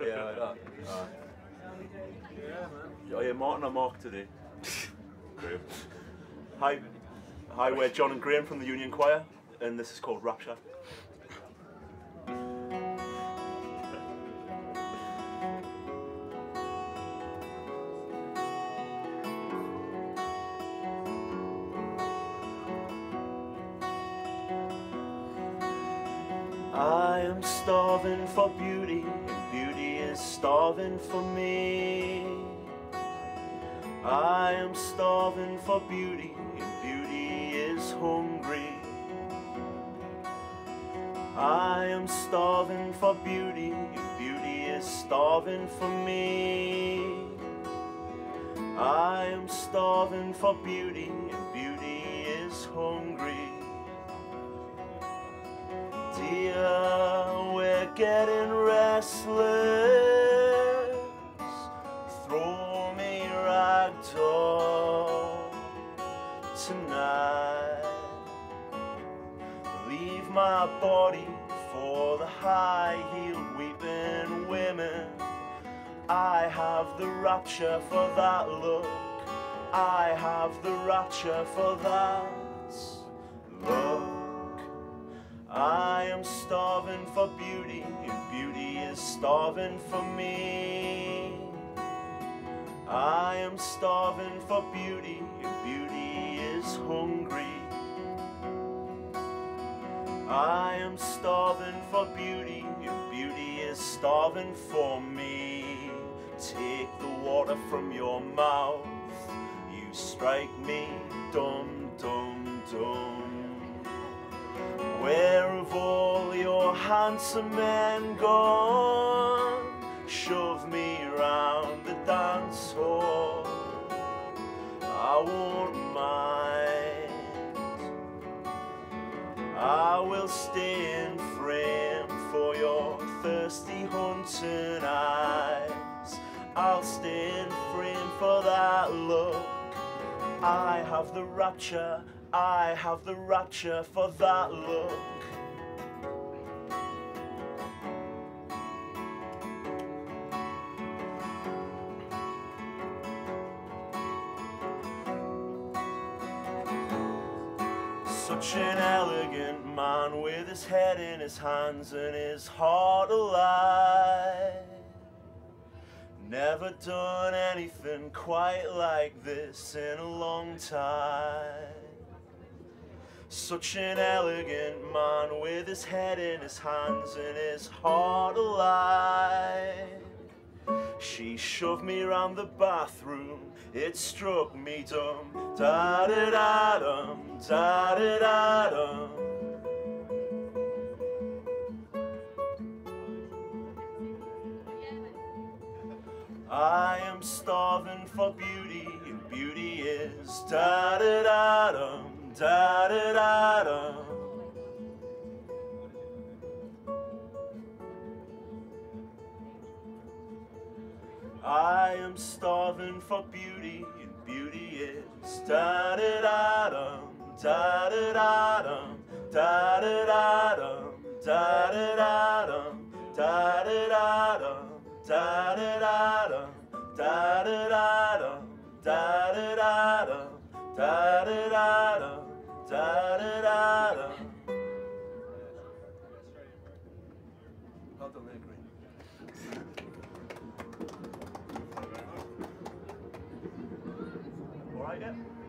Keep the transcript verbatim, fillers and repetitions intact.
Yeah, like that. Uh, yeah, man. Oh yeah, Martin and Mark today. Graham. Hi, hi, we're John and Graham from the Union Choir, and this is called Rapture. I am starving for beauty, and beauty is starving for me. I am starving for beauty, and beauty is hungry. I am starving for beauty, and beauty is starving for me. I am starving for beauty, and beauty is hungry. Dear, we're getting restless. Throw me ragdoll tonight. Leave my body for the high-heeled weeping women. I have the rapture for that look. I have the rapture for that look. I am starving for beauty, and beauty is starving for me. I am starving for beauty, and beauty is hungry. I am starving for beauty, and beauty is starving for me. Take the water from your mouth, you strike me dumb, dumb, dumb. Where have all your handsome men gone? Shove me round the dance hall, I won't mind. I will stay in frame for your thirsty hunting eyes. I'll stay in frame for that look. I have the rapture, I have the rapture for that look. Such an elegant man with his head in his hands and his heart alive. Never done anything quite like this in a long time. Such an elegant man with his head in his hands and his heart alive. She shoved me round the bathroom, it struck me dumb. Da da da dum, da da da dum. I am starving for beauty, and beauty is da da da dum. Da da da da. I am starving for beauty, and beauty is da da da dum, da da da dum, da da da dum, da da da dum, da da da dum, da da da dum, da da da dum, da da da dum, da da da dum. Da da da da. All right, yeah.